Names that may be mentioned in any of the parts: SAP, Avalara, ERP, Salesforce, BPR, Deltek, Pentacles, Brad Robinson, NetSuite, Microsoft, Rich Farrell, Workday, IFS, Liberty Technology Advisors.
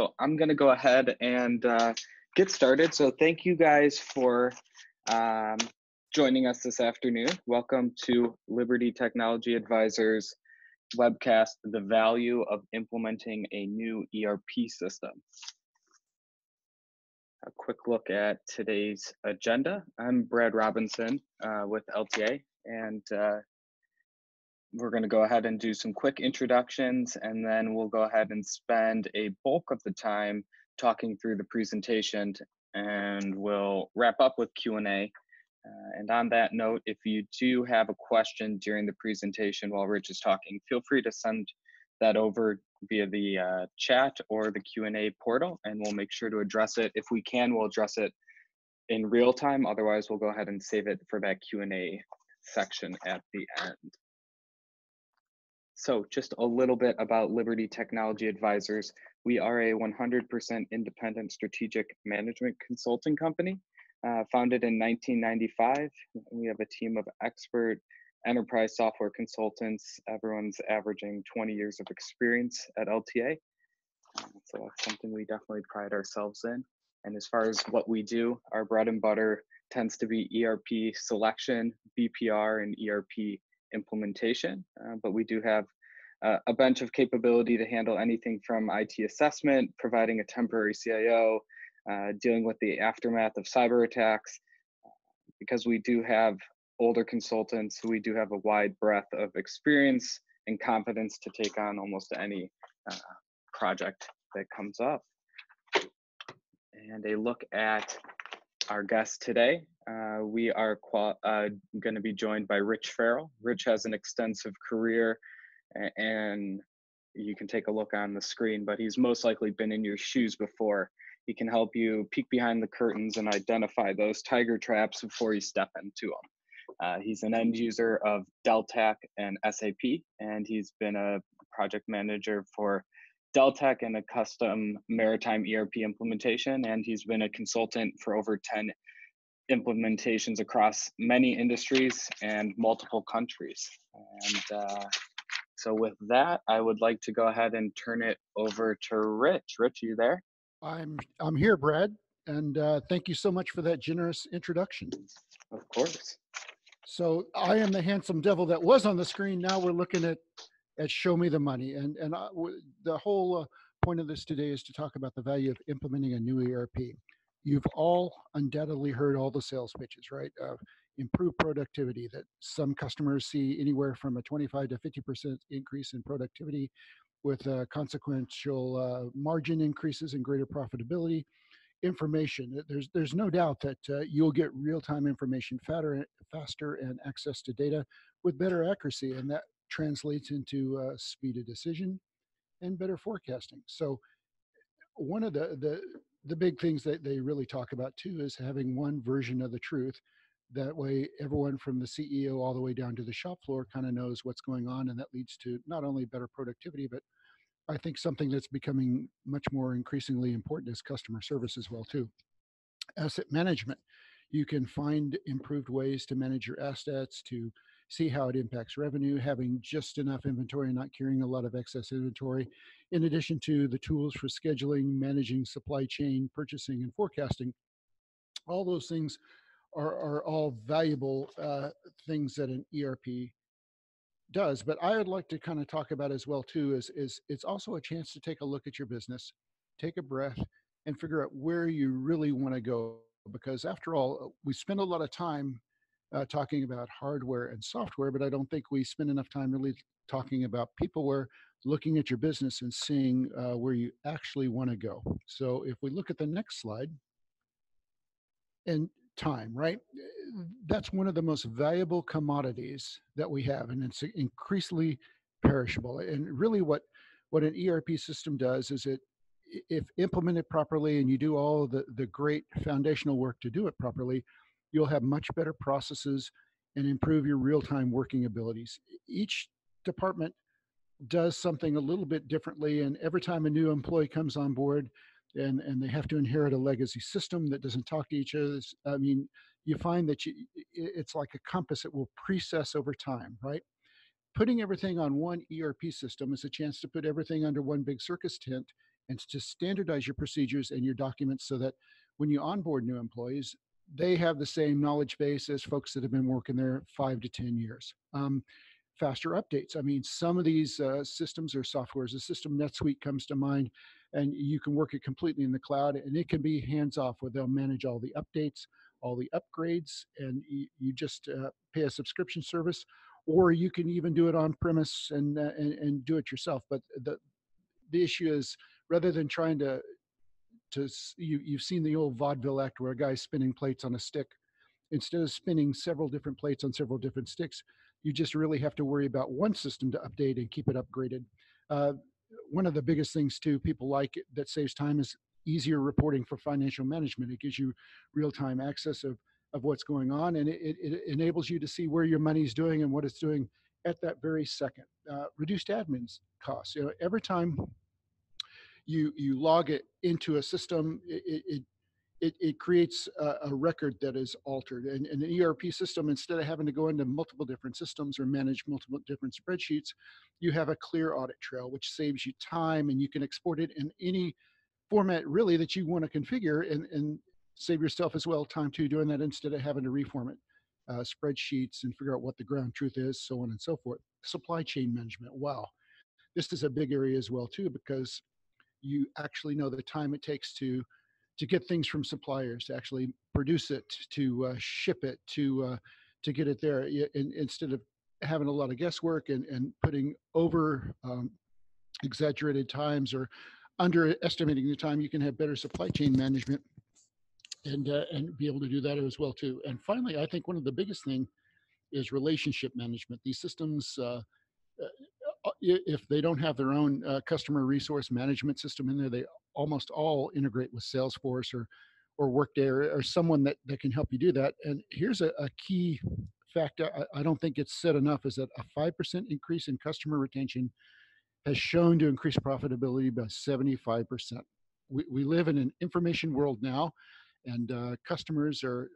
So I'm going to go ahead and get started. So thank you guys for joining us this afternoon. Welcome to Liberty Technology Advisors webcast, The Value of Implementing a New ERP System. A quick look at today's agenda. I'm Brad Robinson with LTA, and we're going to go ahead and do some quick introductions, and then we'll go ahead and spend a bulk of the time talking through the presentation, and we'll wrap up with Q&A. And on that note, if you do have a question during the presentation while Rich is talking, feel free to send that over via the chat or the Q&A portal, and we'll make sure to address it. If we can, we'll address it in real time. Otherwise, we'll go ahead and save it for that Q&A section at the end. So just a little bit about Liberty Technology Advisors. We are a 100% independent strategic management consulting company founded in 1995. We have a team of expert enterprise software consultants. Everyone's averaging 20 years of experience at LTA. So that's something we definitely pride ourselves in. And as far as what we do, our bread and butter tends to be ERP selection, BPR, and ERP implementation, but we do have a bunch of capability to handle anything from IT assessment, providing a temporary CIO, dealing with the aftermath of cyber attacks. Because we do have older consultants, we do have a wide breadth of experience and competence to take on almost any project that comes up. And a look at our guest today. We are going to be joined by Rich Farrell. Rich has an extensive career, and you can take a look on the screen, but he's most likely been in your shoes before. He can help you peek behind the curtains and identify those tiger traps before you step into them. He's an end user of Deltek and SAP, and he's been a project manager for Deltek and a custom maritime ERP implementation, and he's been a consultant for over 10 implementations across many industries and multiple countries. And so with that, I would like to go ahead and turn it over to Rich. Rich, are you there? I'm here, Brad, and thank you so much for that generous introduction. Of course. So I am the handsome devil that was on the screen. Now we're looking at Show Me the Money, and the whole point of this today is to talk about the value of implementing a new ERP. You've all undoubtedly heard all the sales pitches, right? Improved productivity, that some customers see anywhere from a 25 to 50% increase in productivity with consequential margin increases and greater profitability. Information, there's no doubt that you'll get real-time information faster and access to data with better accuracy, and that translates into speed of decision and better forecasting. So one of the big things that they really talk about too is having one version of the truth. That way everyone from the CEO all the way down to the shop floor kind of knows what's going on, and that leads to not only better productivity, but I think something that's becoming much more increasingly important is customer service as well too. Asset management. You can find improved ways to manage your assets, to see how it impacts revenue, having just enough inventory and not carrying a lot of excess inventory, in addition to the tools for scheduling, managing supply chain, purchasing, and forecasting. All those things are all valuable things that an ERP does. But I would like to kind of talk about as well too is it's also a chance to take a look at your business, take a breath, and figure out where you really want to go. Because after all, we spend a lot of time talking about hardware and software, but I don't think we spend enough time really talking about people. We're looking at your business and seeing where you actually want to go. So if we look at the next slide, and time, right? That's one of the most valuable commodities that we have, and it's increasingly perishable. And really what an ERP system does is it, if implemented properly and you do all the great foundational work to do it properly, you'll have much better processes and improve your real-time working abilities. Each department does something a little bit differently, and every time a new employee comes on board and they have to inherit a legacy system that doesn't talk to each other, I mean, you find that it's like a compass that will precess over time, right? Putting everything on one ERP system is a chance to put everything under one big circus tent and to standardize your procedures and your documents so that when you onboard new employees, they have the same knowledge base as folks that have been working there 5 to 10 years. Faster updates. I mean, some of these systems or software as a system, NetSuite comes to mind, and you can work it completely in the cloud, and it can be hands-off where they'll manage all the updates, all the upgrades, and you just pay a subscription service, or you can even do it on-premise and do it yourself. But the issue is, rather than trying to you've seen the old vaudeville act where a guy's spinning plates on a stick. Instead of spinning several different plates on several different sticks, you just really have to worry about one system to update and keep it upgraded. One of the biggest things too people like that saves time is easier reporting for financial management. It gives you real-time access of what's going on, and it enables you to see where your money's doing and what it's doing at that very second. Reduced admin costs. You know, every time you log it into a system, it creates a record that is altered. And an ERP system, instead of having to go into multiple different systems or manage multiple different spreadsheets, you have a clear audit trail, which saves you time, and you can export it in any format really that you want to configure and save yourself as well time too doing that instead of having to reformat spreadsheets and figure out what the ground truth is, so on and so forth. Supply chain management. Wow. This is a big area as well too, because you actually know the time it takes to get things from suppliers, to actually produce it, to ship it, to get it there, instead of having a lot of guesswork and putting over exaggerated times or underestimating the time. You can have better supply chain management and be able to do that as well too. And finally, I think one of the biggest thing is relationship management. These systems, if they don't have their own customer resource management system in there, they almost all integrate with Salesforce or Workday or someone that can help you do that. And here's a key factor I don't think it's said enough, is that a 5% increase in customer retention has shown to increase profitability by 75%. We live in an information world now, and customers are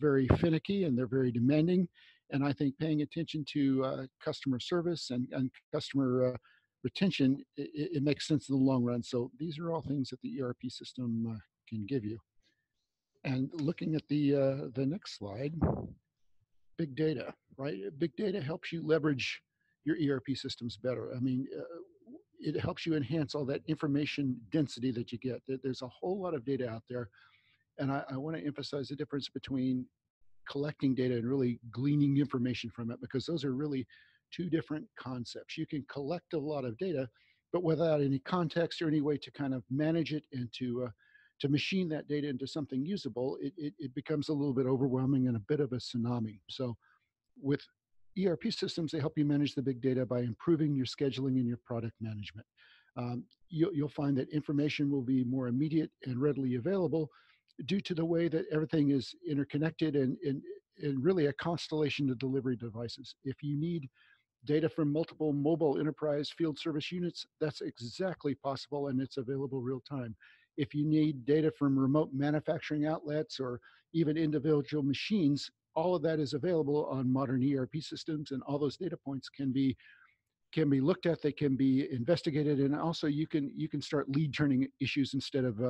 very finicky and they're very demanding. And I think paying attention to customer service and customer retention, it makes sense in the long run. So these are all things that the ERP system can give you. And looking at the next slide, big data, right? Big data helps you leverage your ERP systems better. I mean, it helps you enhance all that information density that you get. There's a whole lot of data out there. And I want to emphasize the difference between collecting data and really gleaning information from it, because those are really two different concepts. You can collect a lot of data, but without any context or any way to kind of manage it and to machine that data into something usable, it becomes a little bit overwhelming and a bit of a tsunami. So with ERP systems, they help you manage the big data by improving your scheduling and your product management. You'll find that information will be more immediate and readily available due to the way that everything is interconnected and really a constellation of delivery devices. If you need data from multiple mobile enterprise field service units, that's exactly possible, and it's available real time. If you need data from remote manufacturing outlets or even individual machines, all of that is available on modern ERP systems, and all those data points can be looked at, they can be investigated, and also you can start lead turning issues instead of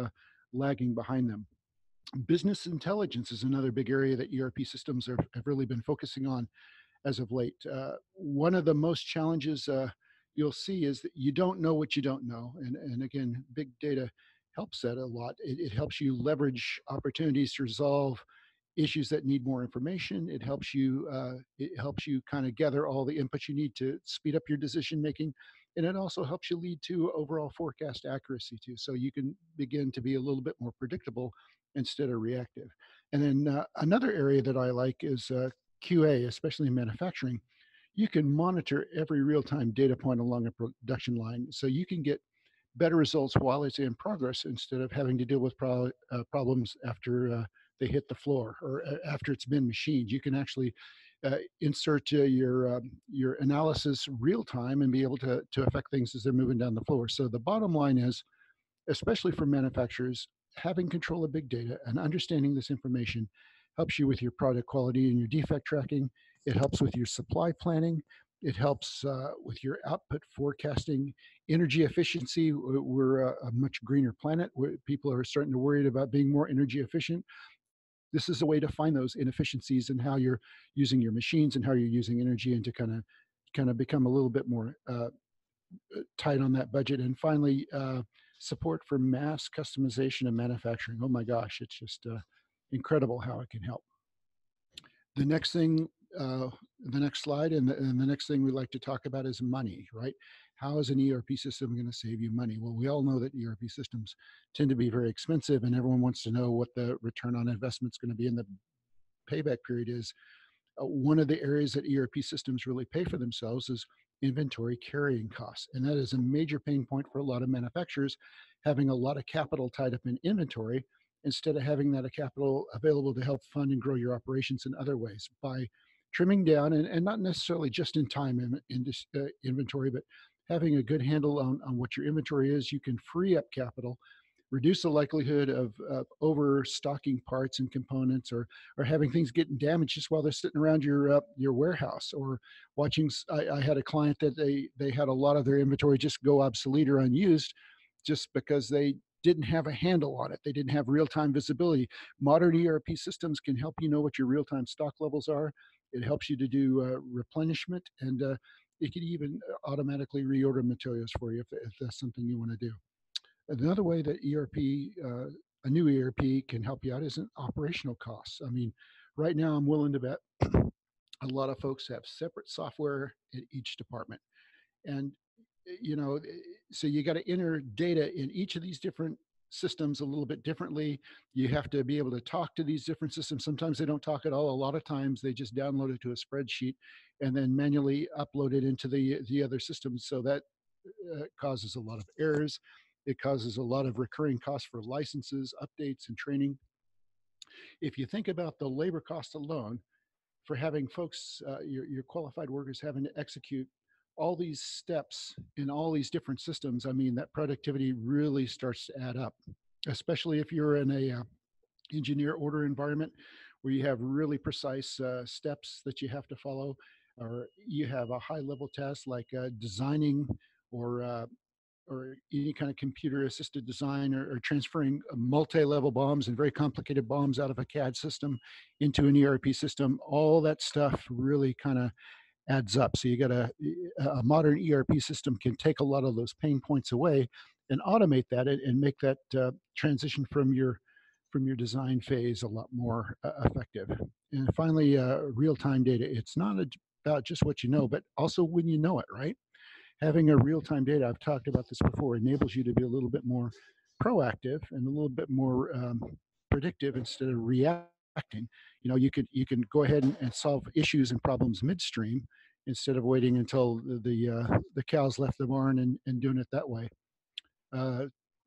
lagging behind them. Business intelligence is another big area that ERP systems have really been focusing on as of late. One of the most challenges you'll see is that you don't know what you don't know, and again, big data helps that a lot. It helps you leverage opportunities to resolve issues that need more information. It helps you kind of gather all the inputs you need to speed up your decision making, and it also helps you lead to overall forecast accuracy too. So you can begin to be a little bit more predictable instead of reactive. And then another area that I like is QA, especially in manufacturing. You can monitor every real-time data point along a production line, so you can get better results while it's in progress instead of having to deal with problems after they hit the floor or after it's been machined. You can actually insert your analysis real time and be able to affect things as they're moving down the floor. So the bottom line is, especially for manufacturers, having control of big data and understanding this information helps you with your product quality and your defect tracking. It helps with your supply planning. It helps with your output forecasting, energy efficiency. We're a much greener planet. People are starting to worry about being more energy efficient. This is a way to find those inefficiencies in how you're using your machines and how you're using energy, and to kind of become a little bit more tight on that budget. And finally, support for mass customization and manufacturing. Oh my gosh, it's just incredible how it can help. The next thing, the next slide, and the next thing we like to talk about is money, right? How is an ERP system going to save you money? Well, we all know that ERP systems tend to be very expensive, and everyone wants to know what the return on investment is going to be and the payback period is. One of the areas that ERP systems really pay for themselves is inventory carrying costs, and that is a major pain point for a lot of manufacturers, having a lot of capital tied up in inventory instead of having that capital available to help fund and grow your operations in other ways by trimming down, and not necessarily just in time in inventory, but having a good handle on what your inventory is. You can free up capital, reduce the likelihood of overstocking parts and components, or having things getting damaged just while they're sitting around your warehouse, or watching. I had a client that they had a lot of their inventory just go obsolete or unused just because they didn't have a handle on it. They didn't have real-time visibility. Modern ERP systems can help you know what your real-time stock levels are. It helps you to do replenishment, and it can even automatically reorder materials for you if that's something you want to do. Another way that a new ERP can help you out is in operational costs. I mean, right now I'm willing to bet a lot of folks have separate software in each department. And, you know, so you got to enter data in each of these different systems a little bit differently. You have to be able to talk to these different systems. Sometimes they don't talk at all. A lot of times they just download it to a spreadsheet and then manually upload it into the other systems. So that causes a lot of errors. It causes a lot of recurring costs for licenses, updates, and training. If you think about the labor cost alone for having folks, your qualified workers having to execute all these steps in all these different systems, I mean, that productivity really starts to add up, especially if you're in a engineer order environment where you have really precise steps that you have to follow, or you have a high level task like designing or any kind of computer-assisted design, or transferring multi-level bombs and very complicated bombs out of a CAD system into an ERP system. All that stuff really kind of adds up. So you got a modern ERP system can take a lot of those pain points away and automate that, and make that transition from your design phase a lot more effective. And finally, real-time data. It's not about just what you know, but also when you know it, right? Having a real-time data, I've talked about this before, enables you to be a little bit more proactive and a little bit more predictive instead of reacting. You know, you can go ahead and solve issues and problems midstream instead of waiting until the cows left the barn and doing it that way.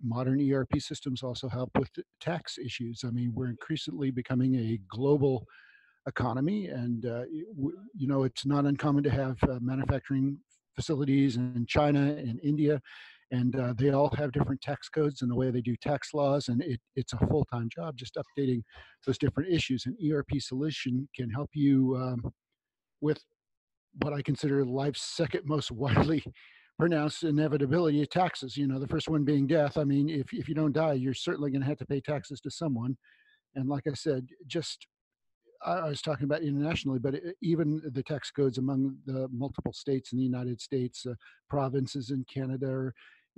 Modern ERP systems also help with tax issues. I mean, we're increasingly becoming a global economy, and you know, it's not uncommon to have manufacturing facilities in China and India, and they all have different tax codes and the way they do tax laws, and it's a full-time job just updating those different issues. An ERP solution can help you with what I consider life's second most widely pronounced inevitability of taxes. You know, the first one being death. I mean, if you don't die, you're certainly going to have to pay taxes to someone. And like I said, just I was talking about internationally, but even the tax codes among the multiple states in the United States, provinces in Canada,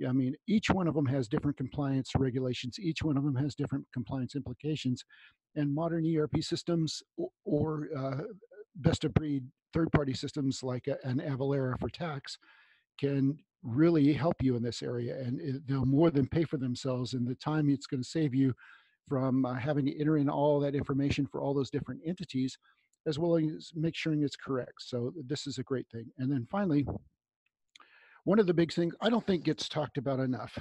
I mean, each one of them has different compliance regulations. Each one of them has different compliance implications. And modern ERP systems, or best-of-breed third-party systems like an Avalara for tax, can really help you in this area. And they'll more than pay for themselves in the time it's going to save you from having to enter in all that information for all those different entities, as well as make sure it's correct. So this is a great thing. And then finally, one of the big things I don't think gets talked about enough,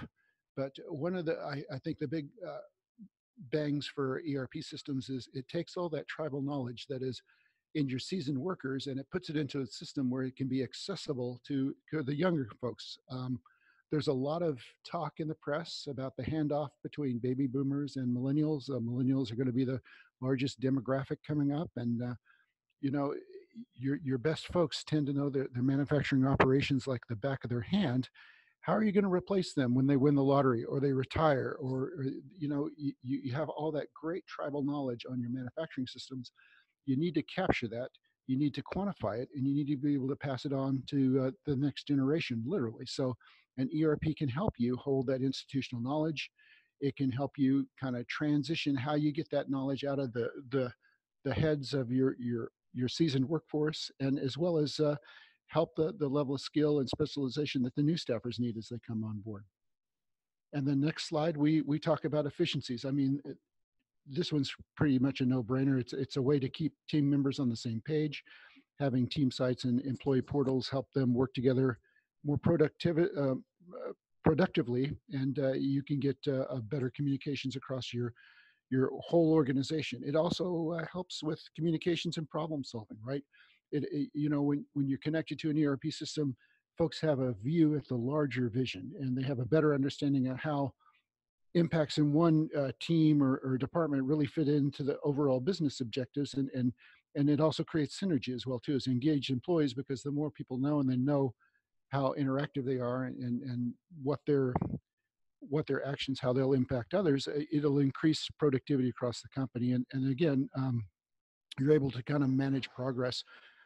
but one of the, I think the big bangs for ERP systems is it takes all that tribal knowledge that is in your seasoned workers, and it puts it into a system where it can be accessible to the younger folks. There's a lot of talk in the press about the handoff between baby boomers and millennials. Millennials are going to be the largest demographic coming up. And, you know, your best folks tend to know their manufacturing operations like the back of their hand. How are you going to replace them when they win the lottery or they retire, or you know, you have all that great tribal knowledge on your manufacturing systems. You need to capture that. You need to quantify it, and you need to be able to pass it on to the next generation, literally. So an ERP can help you hold that institutional knowledge. It can help you kind of transition how you get that knowledge out of the heads of your seasoned workforce, and as well as help the level of skill and specialization that the new staffers need as they come on board. And the next slide, we talk about efficiencies. I mean, this one's pretty much a no-brainer. It's a way to keep team members on the same page. Having team sites and employee portals help them work together more productively, and you can get better communications across your whole organization. It also helps with communications and problem solving, right? You know, when you're connected to an ERP system, folks have a view at the larger vision, and they have a better understanding of how impacts in one team or department really fit into the overall business objectives. And it also creates synergy as well, too, as engaged employees, because the more people know and they know how interactive they are and what their actions, how they'll impact others, it'll increase productivity across the company. And again, you're able to kind of manage progress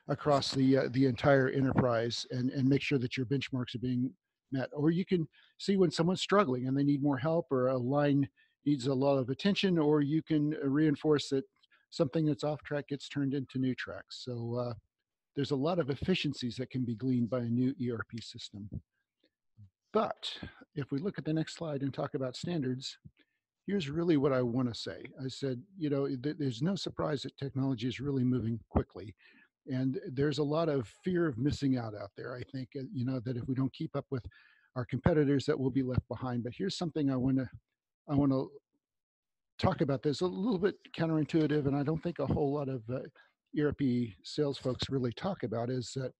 across the entire enterprise and make sure that your benchmarks are being met. Or you can see when someone's struggling and they need more help, or a line needs a lot of attention, or you can reinforce that something that's off track gets turned into new tracks. So there's a lot of efficiencies that can be gleaned by a new ERP system. But if we look at the next slide and talk about standards, here's really what I want to say. I said, you know, there's no surprise that technology is really moving quickly. And there's a lot of fear of missing out there, I think, you know, that if we don't keep up with our competitors, that we'll be left behind. But here's something I want to talk about that's a little bit counterintuitive, and I don't think a whole lot of ERP sales folks really talk about, is that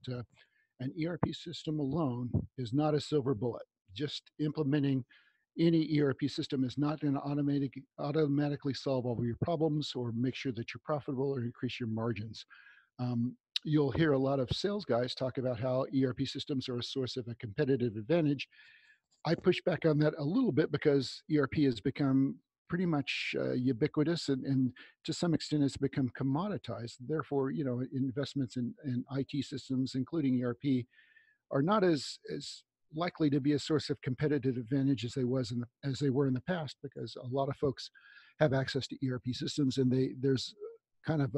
an ERP system alone is not a silver bullet. Just implementing any ERP system is not going to automatically solve all of your problems or make sure that you're profitable or increase your margins. You'll hear a lot of sales guys talk about how ERP systems are a source of a competitive advantage. I push back on that a little bit, because ERP has become pretty much ubiquitous, and to some extent it's become commoditized. Therefore, you know, investments in IT systems, including ERP, are not as likely to be a source of competitive advantage as they were in the past, because a lot of folks have access to ERP systems, and there's kind of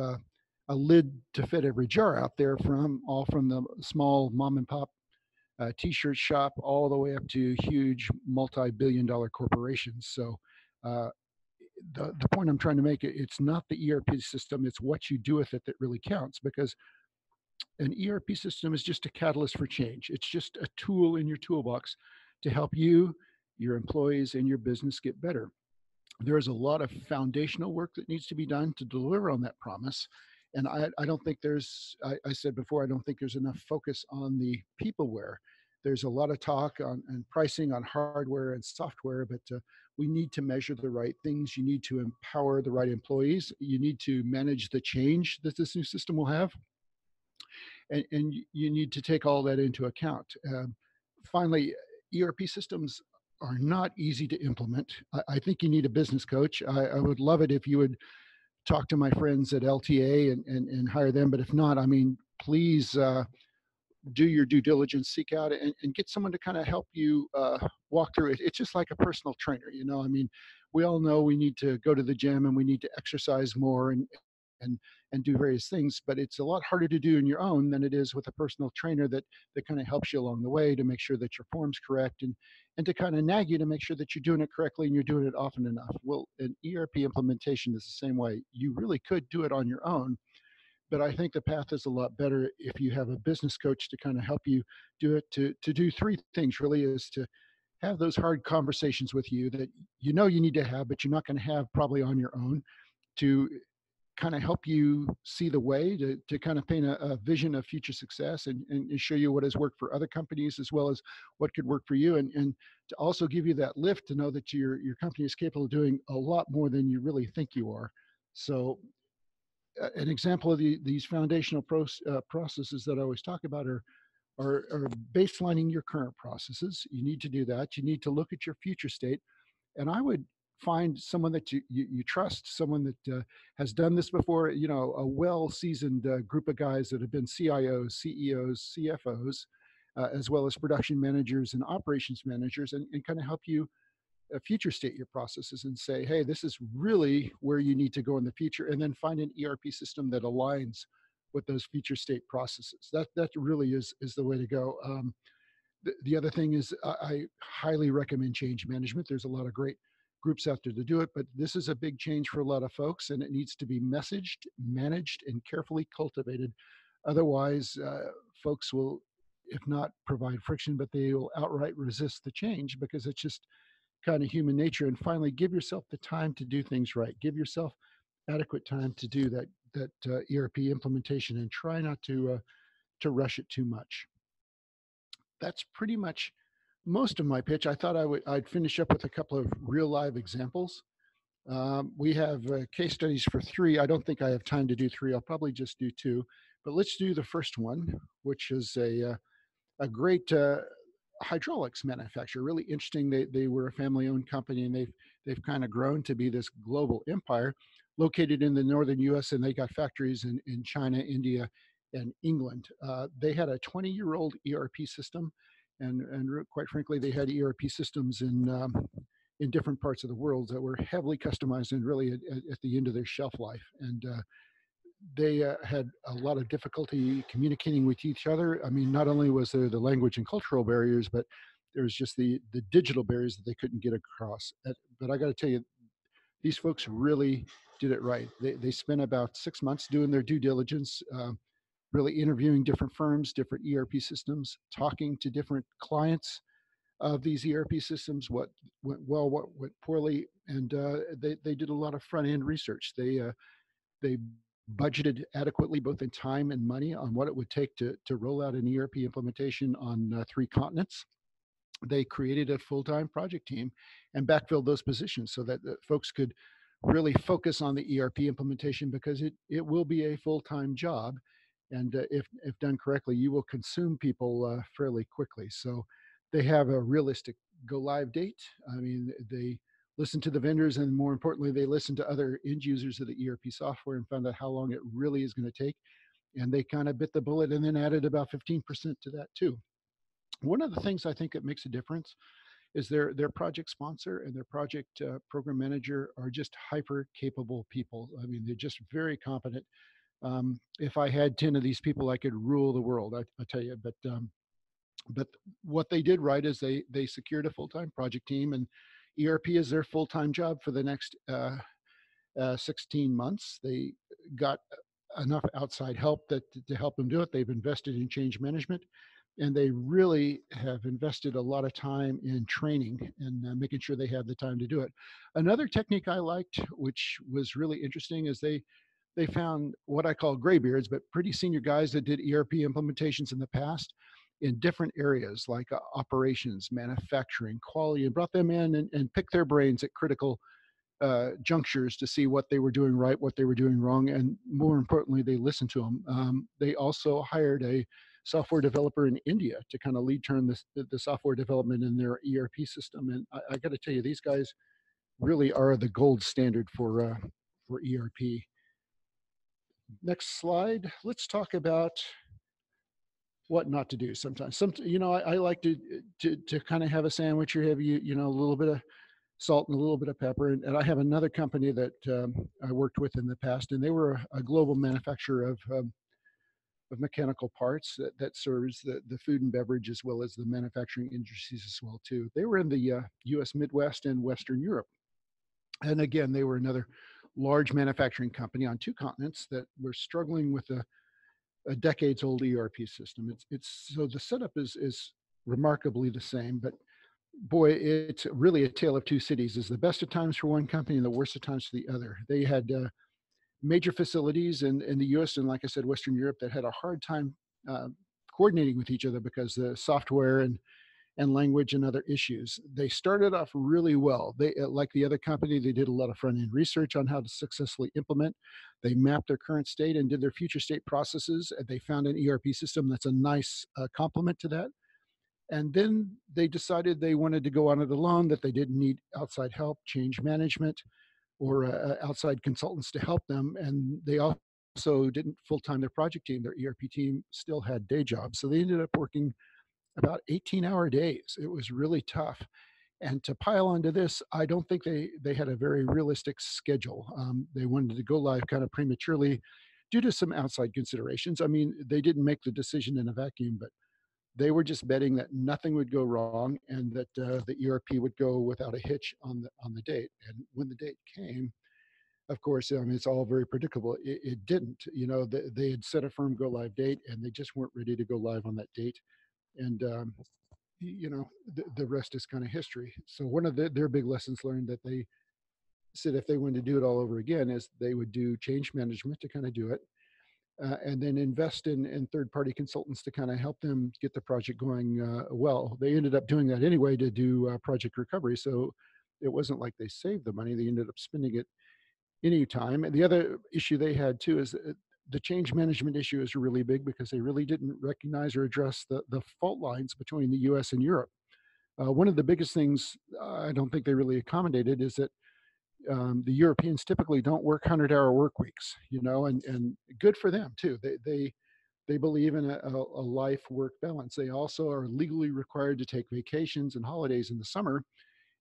a lid to fit every jar out there, from the small mom and pop t-shirt shop all the way up to huge multi-billion-dollar corporations. So the point I'm trying to make, it's not the ERP system, it's what you do with it that really counts, because an ERP system is just a catalyst for change. It's just a tool in your toolbox to help you, your employees, and your business get better. There is a lot of foundational work that needs to be done to deliver on that promise. And I don't think I said before, I don't think there's enough focus on the peopleware. There's a lot of talk on pricing, on hardware and software, but we need to measure the right things. You need to empower the right employees. You need to manage the change that this new system will have. And you need to take all that into account. Finally, ERP systems are not easy to implement. I think you need a business coach. I would love it if you would talk to my friends at LTA and hire them. But if not, I mean, please do your due diligence, seek out and get someone to kind of help you walk through it. It's just like a personal trainer, you know. I mean, we all know we need to go to the gym and we need to exercise more and do various things, but it's a lot harder to do on your own than it is with a personal trainer that kind of helps you along the way to make sure that your form's correct and to kind of nag you to make sure that you're doing it correctly and you're doing it often enough. Well, an ERP implementation is the same way. You really could do it on your own, but I think the path is a lot better if you have a business coach to kind of help you do it, to do three things really, is to have those hard conversations with you that you know you need to have, but you're not going to have probably on your own, to kind of help you see the way, to kind of paint a vision of future success and show you what has worked for other companies as well as what could work for you, and to also give you that lift to know that your company is capable of doing a lot more than you really think you are. So an example of these foundational processes that I always talk about are baselining your current processes. You need to do that. You need to look at your future state. And I would find someone that you trust, someone that has done this before, you know, a well-seasoned group of guys that have been CIOs, CEOs, CFOs, as well as production managers and operations managers, and kind of help you future state your processes and say, hey, this is really where you need to go in the future, and then find an ERP system that aligns with those future state processes. That really is the way to go. The other thing is I highly recommend change management. There's a lot of great groups out there to do it, but this is a big change for a lot of folks, and it needs to be messaged, managed, and carefully cultivated. Otherwise, folks will, if not provide friction, but they will outright resist the change because it's just kind of human nature. And finally, give yourself the time to do things right. Give yourself adequate time to do that ERP implementation, and try not to rush it too much. That's pretty much most of my pitch. I thought I'd finish up with a couple of real live examples. We have case studies for three. I don't think I have time to do three. I'll probably just do two. But let's do the first one, which is a great hydraulics manufacturer. Really interesting. They were a family-owned company, and they've kind of grown to be this global empire, located in the northern U.S., and they got factories in China, India, and England. They had a 20-year-old ERP system, and quite frankly, they had ERP systems in different parts of the world that were heavily customized and really at the end of their shelf life. And they had a lot of difficulty communicating with each other. I mean, not only was there the language and cultural barriers, but there was just the digital barriers that they couldn't get across. But I got to tell you, these folks really did it right. They spent about 6 months doing their due diligence, really interviewing different firms, different ERP systems, talking to different clients of these ERP systems, what went well, what went poorly, and they did a lot of front-end research. They budgeted adequately, both in time and money, on what it would take to roll out an ERP implementation on 3 continents. They created a full-time project team and backfilled those positions so that folks could really focus on the ERP implementation, because it will be a full-time job. And if done correctly, you will consume people fairly quickly. So they have a realistic go-live date. I mean, they listen to the vendors, and more importantly, they listen to other end users of the ERP software and found out how long it really is going to take. And they kind of bit the bullet and then added about 15% to that too. One of the things I think that makes a difference is their project sponsor and their project program manager are just hyper-capable people. I mean, they're just very competent. If I had 10 of these people, I could rule the world, I tell you. But what they did right is they secured a full-time project team, and ERP is their full-time job for the next 16 months. They got enough outside help to help them do it. They've invested in change management, and they really have invested a lot of time in training and making sure they have the time to do it. Another technique I liked, which was really interesting, is they found what I call graybeards, but pretty senior guys that did ERP implementations in the past in different areas like operations, manufacturing, quality, and brought them in and picked their brains at critical junctures to see what they were doing right, what they were doing wrong, and more importantly, they listened to them. They also hired a software developer in India to kind of lead turn the software development in their ERP system. And I got to tell you, these guys really are the gold standard for ERP. Next slide. Let's talk about what not to do sometimes. You know, I like to kind of have a sandwich, or have you know, a little bit of salt and a little bit of pepper. And I have another company that I worked with in the past, and they were a global manufacturer of mechanical parts that serves the food and beverage as well as the manufacturing industries as well too. They were in the U.S. Midwest and Western Europe, and again, they were another large manufacturing company on 2 continents that were struggling with a decades-old ERP system. It's so the setup is remarkably the same, but boy, it's really a tale of 2 cities. Is the best of times for one company and the worst of times for the other. They had major facilities in the U.S. and, like I said, Western Europe that had a hard time coordinating with each other because the software and language and other issues. They started off really well. They, like the other company, they did a lot of front-end research on how to successfully implement. They mapped their current state and did their future state processes. And they found an ERP system that's a nice complement to that. And then they decided they wanted to go on it alone, that they didn't need outside help, change management, or outside consultants to help them. And they also didn't full-time their project team. Their ERP team still had day jobs. So they ended up working about 18-hour days. It was really tough. And to pile onto this, I don't think they had a very realistic schedule. They wanted to go live kind of prematurely due to some outside considerations. I mean, they didn't make the decision in a vacuum, but they were just betting that nothing would go wrong and that the ERP would go without a hitch on the date. And when the date came, of course, I mean, it's all very predictable. It didn't. You know, they had set a firm go live date and they just weren't ready to go live on that date. And, you know, the rest is kind of history. So one of their big lessons learned that they said if they wanted to do it all over again is they would do change management to kind of do it. And then invest in third-party consultants to kind of help them get the project going well. They ended up doing that anyway to do project recovery. So it wasn't like they saved the money. They ended up spending it any time. And the other issue they had too is the change management issue is really big because they really didn't recognize or address the fault lines between the US and Europe. One of the biggest things I don't think they really accommodated is that the Europeans typically don't work 100-hour work weeks, you know, and good for them too. They believe in a life-work balance. They also are legally required to take vacations and holidays in the summer,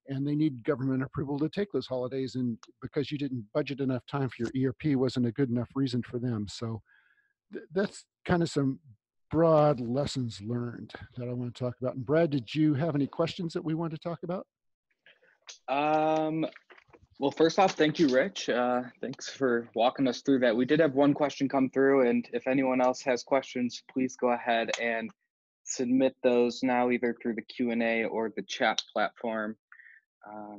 and they need government approval to take those holidays. And because you didn't budget enough time for your ERP wasn't a good enough reason for them. So that's kind of some broad lessons learned that I want to talk about. And Brad, did you have any questions that we want to talk about? Well, first off, thank you, Rich. Thanks for walking us through that. We did have one question come through, and if anyone else has questions, please go ahead and submit those now, either through the Q&A or the chat platform.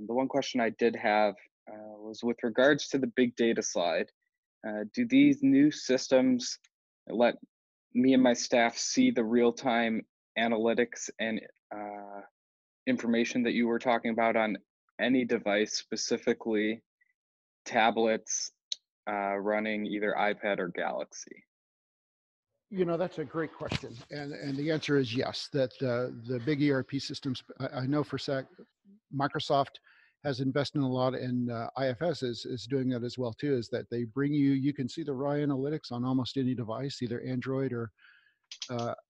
The one question I did have was with regards to the big data slide. Do these new systems let me and my staff see the real-time analytics and information that you were talking about on any device, specifically tablets running either iPad or Galaxy? You know, that's a great question. And the answer is yes, that the big ERP systems, I know for SAC, Microsoft has invested in a lot, and IFS is doing that as well too, is that they bring you, you can see the raw analytics on almost any device, either Android or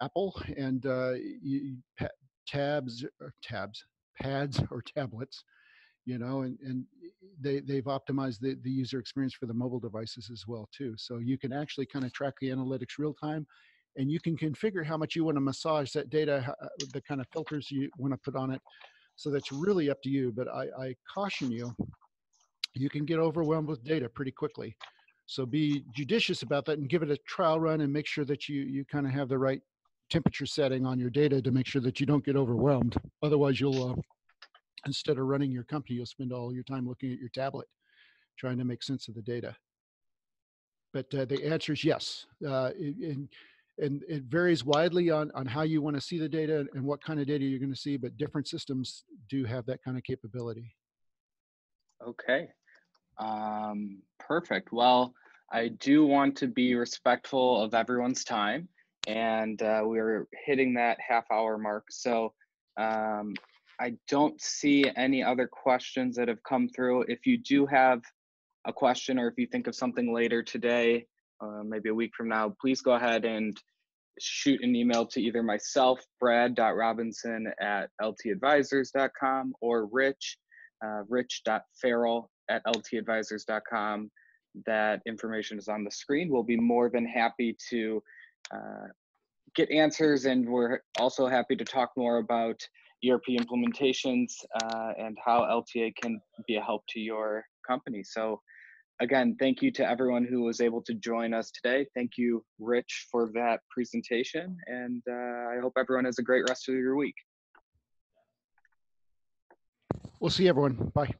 Apple, and pads or tablets. You know, and they've optimized the user experience for the mobile devices as well too. So you can actually kind of track the analytics real time, and you can configure how much you want to massage that data, the kind of filters you want to put on it. So that's really up to you, but I caution you, you can get overwhelmed with data pretty quickly. So be judicious about that and give it a trial run and make sure that you kind of have the right temperature setting on your data to make sure that you don't get overwhelmed. Otherwise you'll, instead of running your company, you'll spend all your time looking at your tablet, trying to make sense of the data. But the answer is yes. And it varies widely on how you want to see the data and what kind of data you're going to see, but different systems do have that kind of capability. Okay, perfect. Well, I do want to be respectful of everyone's time, and we're hitting that half-hour mark. So I don't see any other questions that have come through. If you do have a question, or if you think of something later today, maybe a week from now, please go ahead and shoot an email to either myself, brad.robinson@ltadvisors.com, or Rich, rich.farrell@ltadvisors.com. That information is on the screen. We'll be more than happy to get answers, and we're also happy to talk more about ERP implementations and how LTA can be a help to your company. So again, thank you to everyone who was able to join us today. Thank you, Rich, for that presentation. And I hope everyone has a great rest of your week. We'll see everyone. Bye.